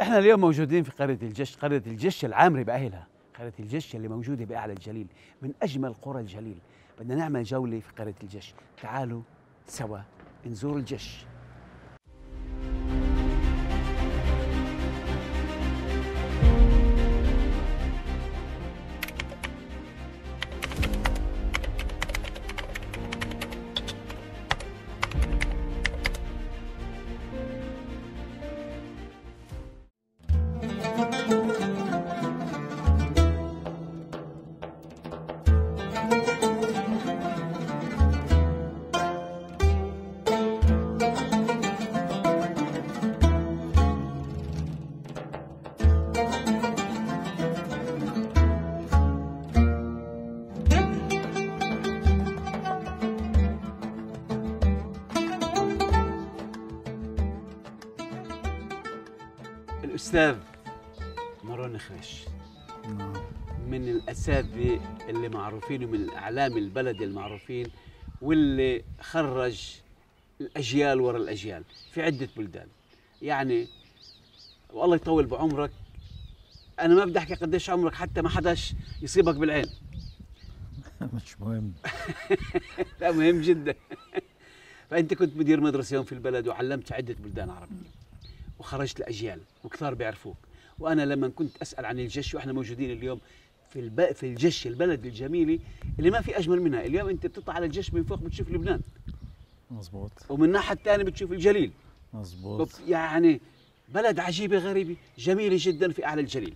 احنا اليوم موجودين في قرية الجش، قرية الجش العامري بأهلها، قرية الجش اللي موجودة بأعلى الجليل، من أجمل قرى الجليل. بدنا نعمل جولة في قرية الجش، تعالوا سوا نزور الجش. الأستاذ مروان خرش من الأساتذة اللي معروفين ومن الأعلام البلد المعروفين، واللي خرج الأجيال ورا الأجيال في عدة بلدان. يعني والله يطول بعمرك، أنا ما بدي أحكي قديش عمرك حتى ما حداش يصيبك بالعين. مش مهم. لا مهم جدا. فأنت كنت مدير مدرسة يوم في البلد وعلمت في عدة بلدان عربية وخرجت الأجيال وكثار بيعرفوك. وأنا لما كنت أسأل عن الجش، وإحنا موجودين اليوم في الجش البلد الجميلة اللي ما في أجمل منها. اليوم أنت بتطلع على الجش من فوق بتشوف لبنان، مزبوط، ومن الناحية الثانية بتشوف الجليل، مزبوط. يعني بلد عجيبة غريبة جميلة جدا في أعلى الجليل.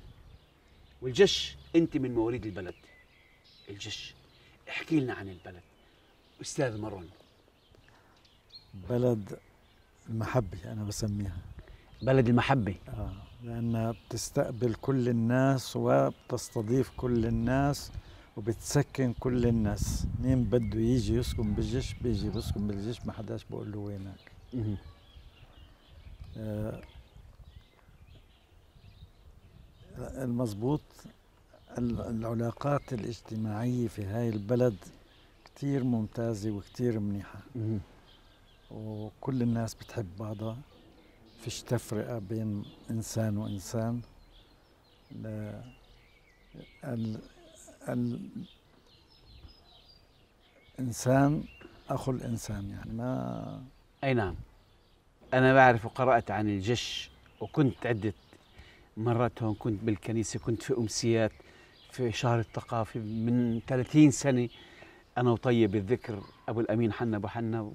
والجش أنت من مواليد البلد الجش، احكي لنا عن البلد أستاذ مارون. بلد المحبة أنا بسميها، بلد المحبة، لأنها بتستقبل كل الناس وبتستضيف كل الناس وبتسكن كل الناس. مين بده يجي يسكن بالجيش بيجي بيسكن بالجيش، ما حداش بقول له وينك. المضبوط. العلاقات الاجتماعية في هاي البلد كتير ممتازة وكتير منيحة. وكل الناس بتحب بعضها، فيش تفرقة بين إنسان وإنسان. الإنسان أخو الإنسان، يعني ما أي نعم. أنا بعرف وقرأت عن الجش وكنت عدة مرات هون، كنت بالكنيسة، كنت في أمسيات في شهر الثقافة من 30 سنة أنا وطيب الذكر أبو الأمين حنا أبو حنا.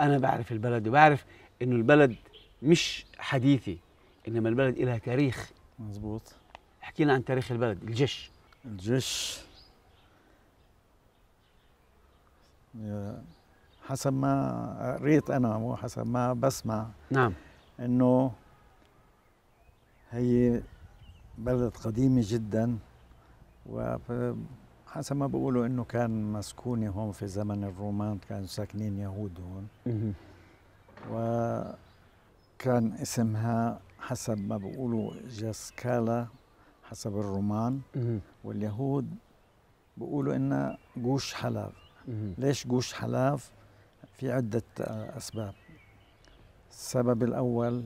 أنا بعرف البلد وبعرف إنه البلد مش حديثي، إنما البلد إلها تاريخ. مظبوط. حكينا عن تاريخ البلد الجش. الجش حسب ما قريت أنا وحسب ما بسمع، نعم، إنه هي بلد قديمة جدا، وحسب ما بقولوا إنه كان مسكوني هون في زمن الرومان، كانوا ساكنين يهود هون. وكان اسمها حسب ما بقولوا جاسكالا حسب الرومان. واليهود بقولوا إنها جوش حلاف. ليش جوش حلاف؟ في عدة أسباب. السبب الأول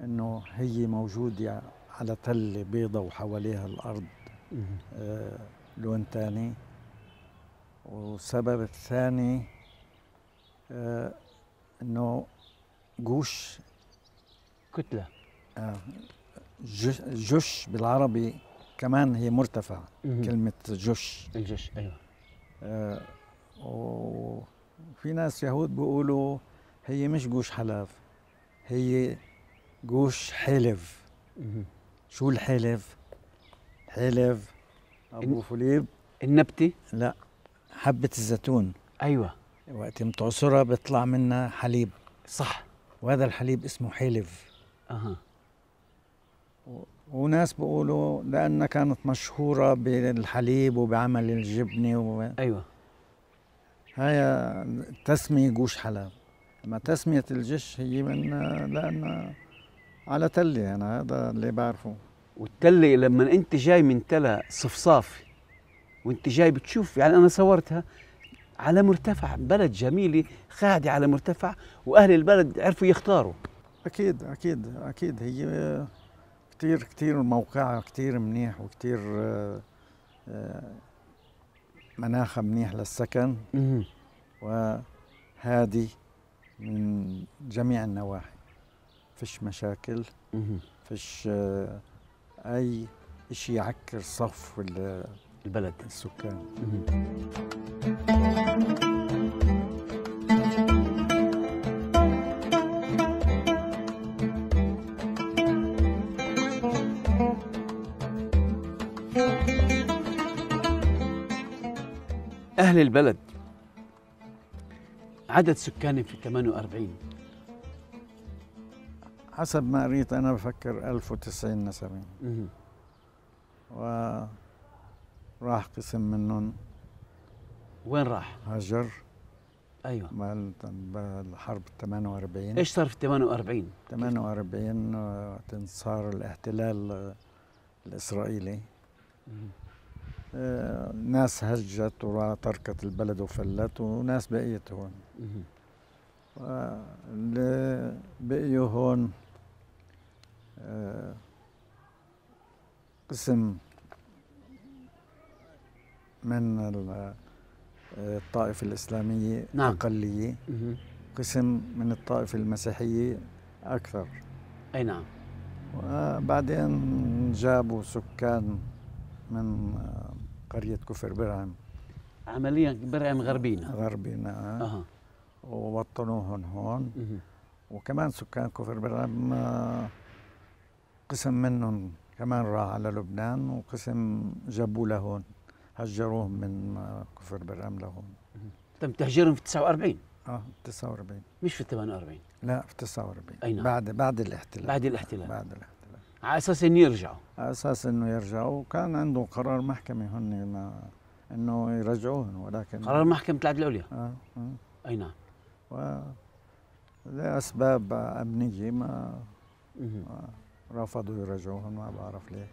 إنه هي موجودة على تلة بيضة وحواليها الأرض لون ثاني. والسبب الثاني انه جوش كتله. جش بالعربي كمان هي مرتفع. كلمه جش، الجش، ايوه. وفي ناس يهود بيقولوا هي مش جوش حلب، هي جوش حلف. شو الحلف؟ حلف ابو فليب النبتة؟ لا، حبة الزيتون. ايوه، وقت بتعصرها بيطلع منها حليب، صح، وهذا الحليب اسمه حلف. وناس بيقولوا لأنها كانت مشهورة بالحليب وبعمل الجبنة ايوه، هاي تسمية جوش حلب. اما تسمية الجش هي من لأنها على تلة، انا هذا اللي بعرفه. والتلة لما انت جاي من تلة صفصاف وانت جاي بتشوف، يعني انا صورتها على مرتفع، بلد جميله قاعده على مرتفع، واهل البلد عرفوا يختاروا. أكيد أكيد أكيد، هي كتير كتير موقعها كتير منيح، وكتير مناخها منيح للسكن وهادي من جميع النواحي، فيش مشاكل، فيش أي إشي يعكر صف البلد السكان. أهل البلد عدد سكانهم في 48 حسب ما قريت أنا، بفكر 1090 نسمة، وراح قسم منهم. وين راح؟ هاجر. أيوة، بالحرب 48. إيش صار في 48؟ 48 صار الاحتلال الإسرائيلي، ناس هجت وتركت البلد وفلت، وناس بقيت هون. اللي بقيوا هون قسم من الطائفة الإسلامية، نعم، أقلية، قسم من الطائفة المسيحية أكثر. أي نعم. وبعدين جابوا سكان من قرية كفر برعم، عمليا برعم غربينا غربينا، ووطنوهم هون. وكمان سكان كفر برعم قسم منهم كمان راح على لبنان، وقسم جابوه لهون، هجروهم من كفر برعم لهون. تم تهجيرهم في 49؟ في 49، مش في 48. لا، في 49. أي نعم. بعد الاحتلال. بعد الاحتلال على اساس انه يرجعوا، على اساس انه يرجعوا، وكان عندهم قرار محكمه هن انه يرجعوهم، ولكن قرار محكمه العدل العليا. اي نعم. لاسباب امنيه ما رفضوا يرجعوهم، ما بعرف ليه.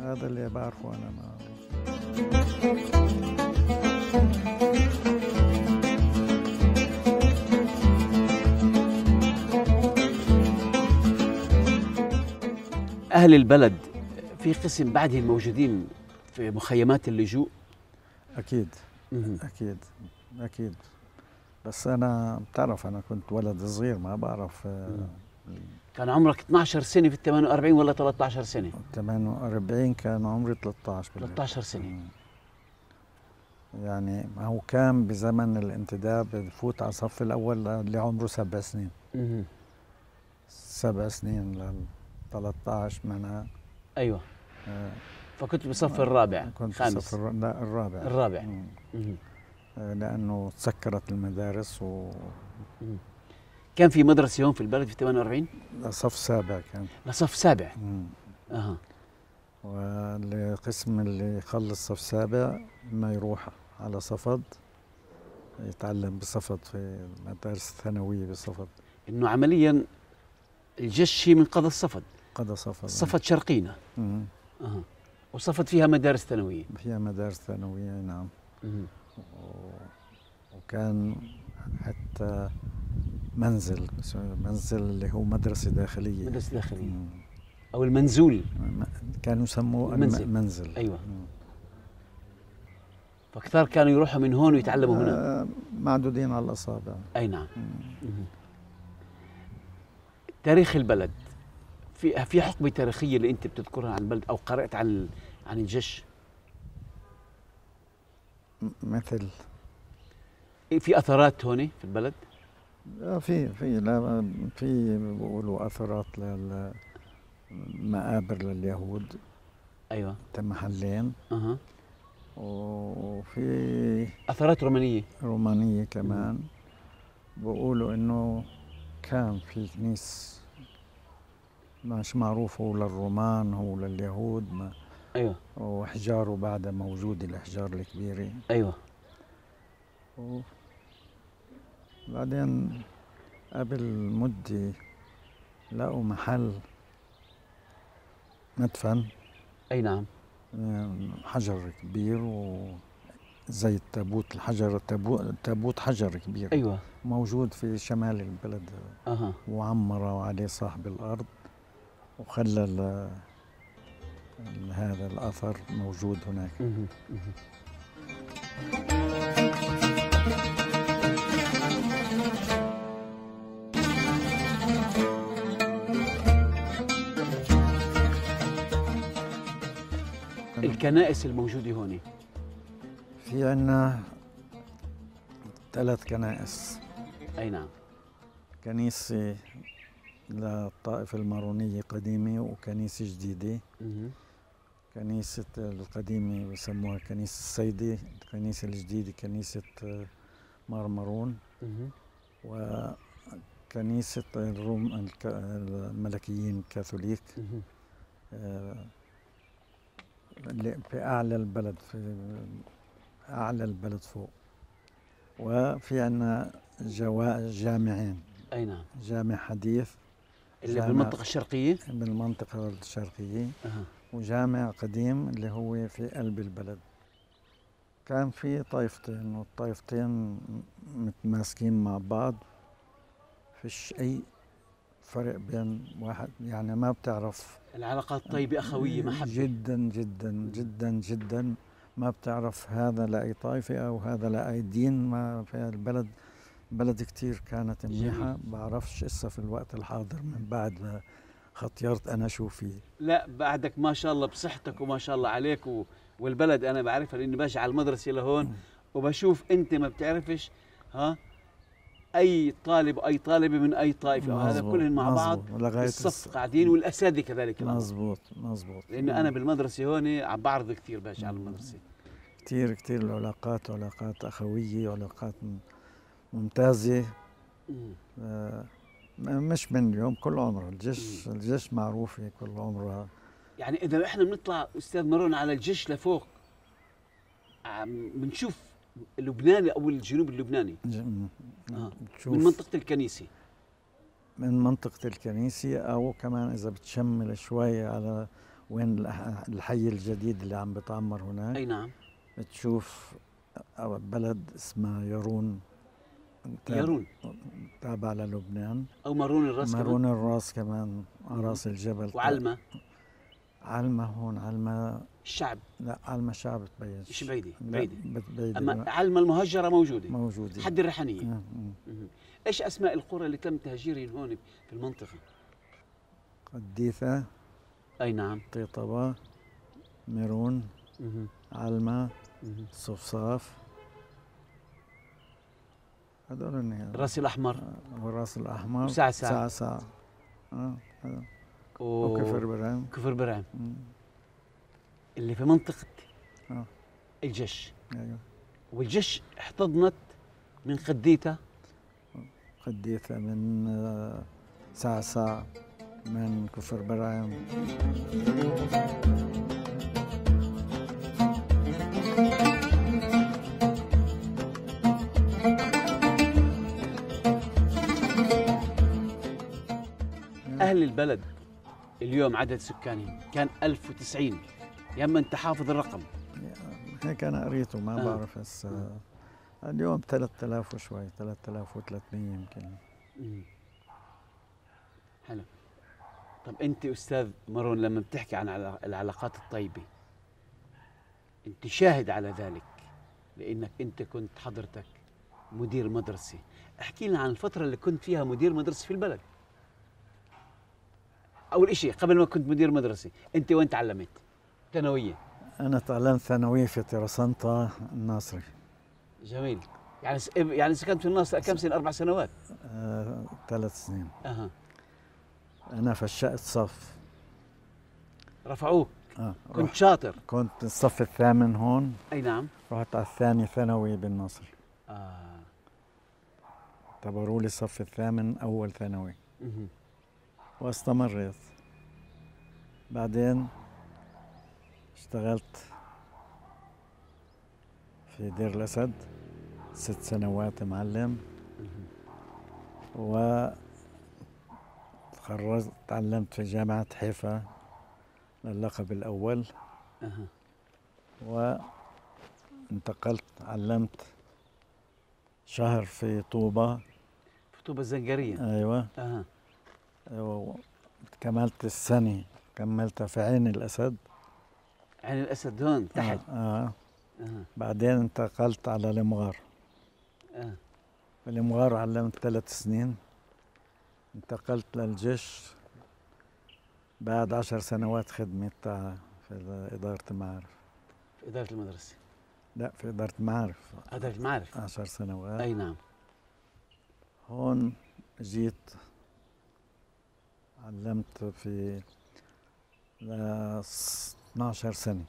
هذا اللي بعرفه انا. ما اهل البلد في قسم بعده موجودين في مخيمات اللجوء؟ اكيد اكيد اكيد. بس انا بتعرف انا كنت ولد صغير، ما بعرف. كان عمرك 12 سنه في 48 ولا 13 سنه؟ 48 كان عمري 13 بالله. 13 سنه. يعني هو كان بزمن الانتداب بفوت على الصف الاول اللي عمره 7 سنين. 7 سنين لل 13 منها. ايوه. فكنت بالصف الرابع. كنت بالصف الرابع. الرابع. لانه تسكرت المدارس و كان في مدرسه هون في البلد في 48؟ لصف سابع كان. لصف سابع. والقسم اللي يخلص صف سابع ما يروح على صفد، يتعلم بصفد في المدارس الثانويه بصفد. انه عمليا الجش من قضى صفد. قضى صفد. صفد شرقينا. وصفد فيها مدارس ثانويه. فيها مدارس ثانويه، نعم. وكان حتى منزل اللي هو مدرسة داخلية. مدرسة داخلية. أو المنزول. كانوا يسموه المنزل. أيوة. فكثار كانوا يروحوا من هون ويتعلموا هنا. معدودين على الأصابع. أي نعم. تاريخ البلد، في حقبة تاريخية اللي أنت بتذكرها عن البلد أو قرأت عن الجش؟ مثل في أثرات هون في البلد؟ في بيقولوا اثرات للمقابر لليهود. ايوه. محلين. وفي اثرات رومانيه كمان. بيقولوا انه كان في كنيس مش معروف، هو للرومان هو لليهود. ايوه. واحجاره بعدها موجوده، الاحجار الكبيره. ايوه. بعدين قبل مدة لقوا محل مدفن. أي نعم. حجر كبير زي التابوت الحجر، تابوت حجر كبير. أيوة. موجود في شمال البلد. أها. وعمره عليه صاحب الأرض وخلى هذا الأثر موجود هناك. الكنائس الموجودة هون في عنا 3 كنائس. أي نعم. كنيسة للطائفة المارونية قديمة وكنيسة جديدة. كنيسة القديمة بسموها كنيسة السيدة، الكنيسة الجديدة كنيسة مارون، وكنيسة الروم الملكيين الكاثوليك في أعلى البلد، في أعلى البلد فوق. وفي عنا جامعين. أي نعم. جامع حديث اللي بالمنطقة الشرقية؟ بالمنطقة الشرقية. وجامع قديم اللي هو في قلب البلد. كان في طائفتين والطائفتين متماسكين مع بعض، فيش أي فرق بين واحد، يعني ما بتعرف. العلاقات طيبة أخوية محبة جدا جدا جدا جدا. ما بتعرف هذا لأي طائفة أو هذا لأي دين. ما في البلد، بلد كتير كانت منيحة. بعرفش إسا في الوقت الحاضر من بعد خطيرت أنا شو فيه. لا بعدك ما شاء الله بصحتك وما شاء الله عليك والبلد أنا بعرفها لأني باجي على المدرسة لهون وبشوف أنت ما بتعرفش أي طالب أي طالبة من أي طائفة، هذا كلهم مع بعض بالصف قاعدين والأساتذة كذلك. مزبوط مزبوط. لأنه أنا بالمدرسة هون عم بعرض كثير، باجي على المدرسة كثير كثير. العلاقات علاقات أخوية، علاقات ممتازة. مش من اليوم، كل عمره. الجش الجش معروفة كل عمرها. يعني إذا إحنا بنطلع أستاذ مارون على الجش لفوق بنشوف اللبناني أو الجنوب اللبناني. من منطقة الكنيسة، من منطقة الكنيسة، أو كمان إذا بتشمل شوي على وين الحي الجديد اللي عم بتعمر هناك. أي نعم. بتشوف بلد اسمها يارون، يارون تابع للبنان، أو مارون الراس. مارون الراس كمان على راس الجبل. وعلمة، علمة هون علمة الشعب. لا علمة الشعب تبين مش بعيدة، بعيدة. أما علمة المهجرة موجودة، موجودة حد الرحانية. إيش أسماء القرى اللي تم تهجيرهم هون في المنطقة؟ قديتا. أي نعم. طيطبا، ميرون، علمة، صفصاف، هذول يعني. الراس الأحمر. والراس الأحمر. سعسع. سعسع. هذا. وكفر برعم. كفر برعم. اللي في منطقة الجش. أيوه. والجش احتضنت من قديتا. قديتا، من سعسع، من كفر برعم. أهل البلد اليوم عدد سكانهم كان 1090. يما أنت حافظ الرقم؟ هيك أنا قريته ما بعرف هسه. اليوم 3000 وشوي، 3300 يمكن. حلو. طب أنت أستاذ مارون لما بتحكي عن العلاقات الطيبة أنت شاهد على ذلك لأنك أنت كنت حضرتك مدير مدرسة. احكي لنا عن الفترة اللي كنت فيها مدير مدرسة في البلد. أول شيء قبل ما كنت مدير مدرسة، أنت وين تعلمت؟ ثانوية. أنا تعلمت ثانوية في طرسنطا الناصري. جميل. يعني سكنت في الناصري كم سنة؟ 4 سنوات. 3 سنين. أنا فشأت صف. رفعوك. كنت شاطر. كنت الصف الثامن هون. أي نعم. رحت على الثاني ثانوي بالناصري. اعتبروا لي الصف الثامن أول ثانوي. واستمريت. بعدين اشتغلت في دير الأسد 6 سنوات معلم، وتخرجت تعلمت في جامعة حيفا للقب الأول. انتقلت علمت شهر في طوبة. في طوبة الزنجارية. أيوة. أها. أيوة. كملت السنة، كملتها في عين الأسد. عين الأسد هون تحت. بعدين انتقلت على المغار. في المغار علمت 3 سنين. انتقلت للجش بعد 10 سنوات خدمة في إدارة المعارف. في إدارة المدرسة؟ لا، في إدارة المعارف. إدارة المعارف 10 سنوات. أي نعم. هون جيت علمت في 12 سنة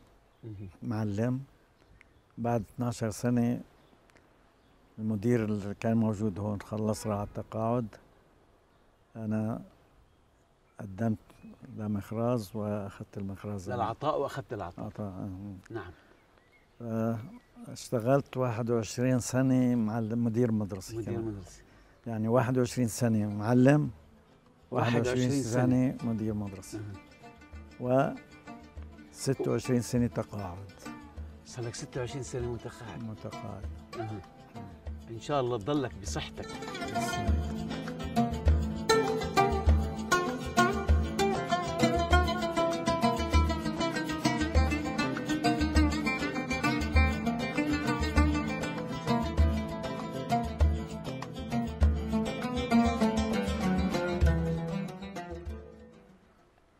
معلم. بعد 12 سنة المدير اللي كان موجود هون خلص راح على التقاعد. أنا قدمت لمخراز وأخذت المخراز. للعطاء وأخذت العطاء. عطاء. نعم. اشتغلت 21 سنة معلم مدير مدرسة. مدير مدرسة. يعني 21 سنة معلم، 21 سنة مدير مدرسة. و 26 سنة تقاعد. صار لك 26 سنة متقاعد. متقاعد. إن شاء الله تضلك بصحتك.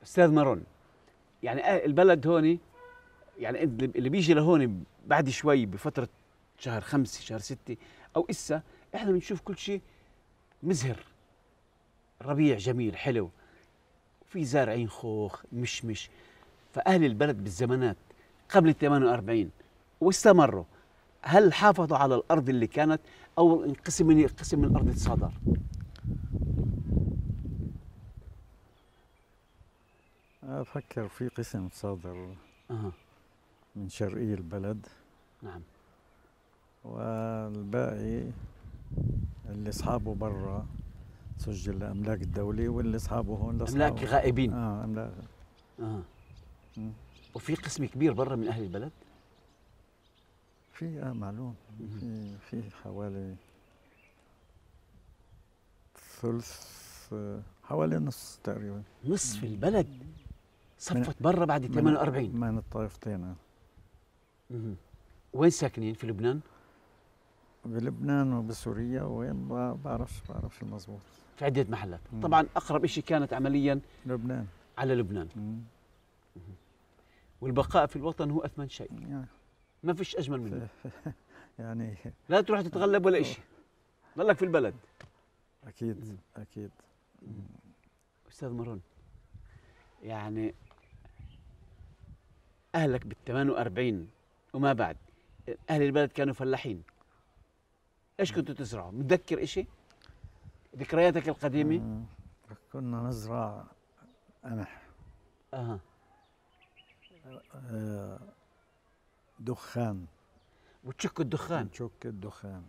أستاذ مارون، يعني البلد هوني، يعني اللي بيجي لهون بعد شوي بفترة شهر 5 شهر 6 أو إسا، إحنا بنشوف كل شيء مزهر، ربيع جميل حلو، في زارعين خوخ مشمش. فأهل البلد بالزمانات قبل 48 واستمروا، هل حافظوا على الأرض اللي كانت أو انقسم من الأرض تصادر؟ أفكر في قسم صادر من شرقي البلد. نعم. والباقي اللي أصحابه برا سجل الأملاك الدولي، واللي أصحابه هون لأصحابه أملاك غائبين. أملاك. وفي قسم كبير برا من أهل البلد؟ في معلوم. في حوالي ثلث، حوالي نص تقريبا. نصف البلد صفت برا بعد 48. من الطائفتين. وين ساكنين في لبنان؟ بلبنان وبسوريا، وين بعرفش المضبوط. في عدة محلات. طبعا أقرب شيء كانت عمليا لبنان، على لبنان. والبقاء في الوطن هو أثمن شيء، يعني ما فيش أجمل منه. يعني لا تروح تتغلب ولا شيء، ضلك في البلد. أكيد. أكيد. أستاذ مارون، يعني أهلك بال48 وما بعد، أهل البلد كانوا فلاحين. إيش كنتوا تزرعوا؟ متذكر إشي؟ ذكرياتك القديمة؟ كنا نزرع قمح. دخان. وتشك الدخان؟ نشك الدخان.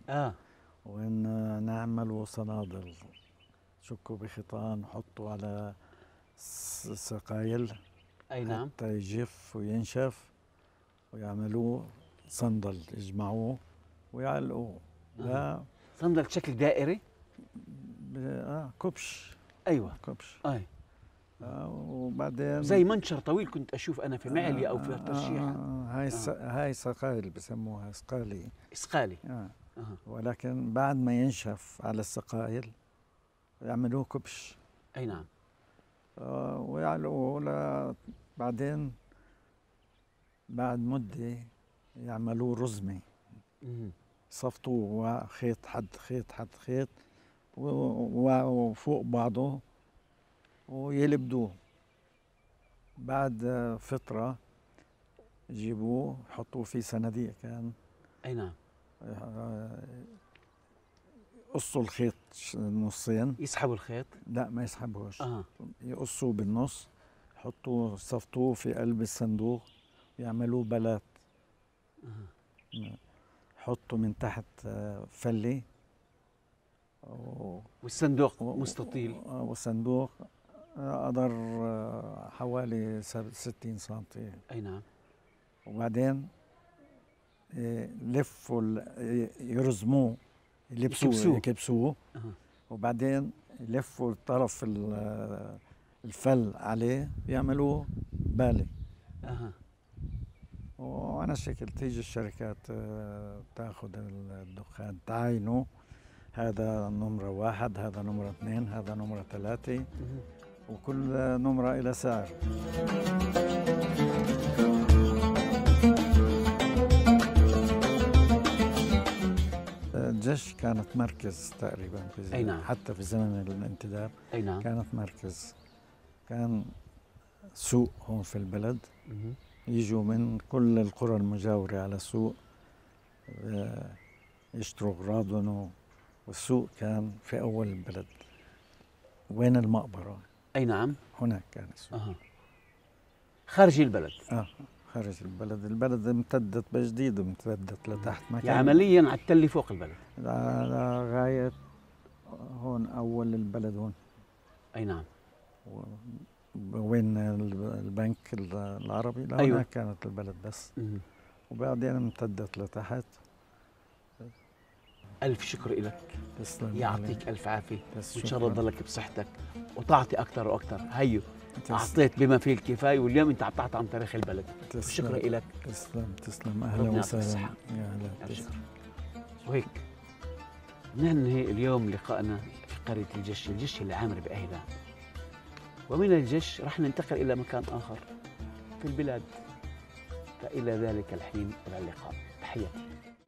ونعملوا صنادل، شكوا بخيطان، حطوا على سقايل. أي نعم. حتى يجف وينشف، ويعملوه صندل، يجمعوه ويعلقوه. لا صندل بشكل دائري؟ كبش. أيوة كبش. أي. وبعدين زي منشر طويل كنت أشوف أنا في معلي أو في الترشيح. هاي سقايل بسموها، سقالي. إسقالي. ولكن بعد ما ينشف على السقايل يعملوه كبش. أي نعم. ويعلقوه. بعدين بعد مدة يعملوه رزمة، صفطوه خيط حد خيط حد خيط وفوق بعضه ويلبدوه. بعد فترة يجيبوه يحطوه في صناديق. كان أي نعم. يقصوا الخيط نصين. يسحبوا الخيط؟ لا ما يسحبوش. يقصوه بالنص، يحطوه صفطوه في قلب الصندوق، يعملوه بلات. يحطوا من تحت فلة، والصندوق مستطيل. والصندوق قدر حوالي 60 سم. أي نعم. وبعدين لفوا يرزموه يكبسوه وبعدين يلفوا الطرف الفل عليه بيعملوه بالي. اها. وانا شكل تيجي الشركات تاخذ الدخان تعاينه، هذا نمره واحد، هذا نمره اثنين، هذا نمره ثلاثه، وكل نمره الى سعر. الجش كانت مركز تقريبا في حتى في زمن الانتداب. أي نعم. كانت مركز، كان سوق هون في البلد، يجوا من كل القرى المجاورة على السوق يشتروا أغراضهم، والسوق كان في أول البلد وين المقبرة. أي نعم. هناك كان السوق. خارج البلد. خارج البلد، البلد امتدت بجديد وامتدت لتحت. ما كان عمليا على التلي فوق البلد لغاية هون أول البلد هون. أي نعم. وين البنك العربي لهناك. أيوة. كانت البلد بس. وبعدين امتدت لتحت. ألف شكر لك. تسلم. يعطيك ألف عافية، وإن شاء الله تضلك بصحتك وتعطي أكثر وأكثر. هيو أعطيت بما فيه الكفاية، واليوم أنت عطعت عن تاريخ البلد. شكرا لك. تسلم. تسلم. أهلا وسهلا. يا أهلا. وهيك ننهي اليوم لقائنا في قرية الجش، الجش اللي عامر بأهلها، ومن الجش رح ننتقل إلى مكان آخر في البلاد، فإلى ذلك الحين إلى اللقاء. تحياتي.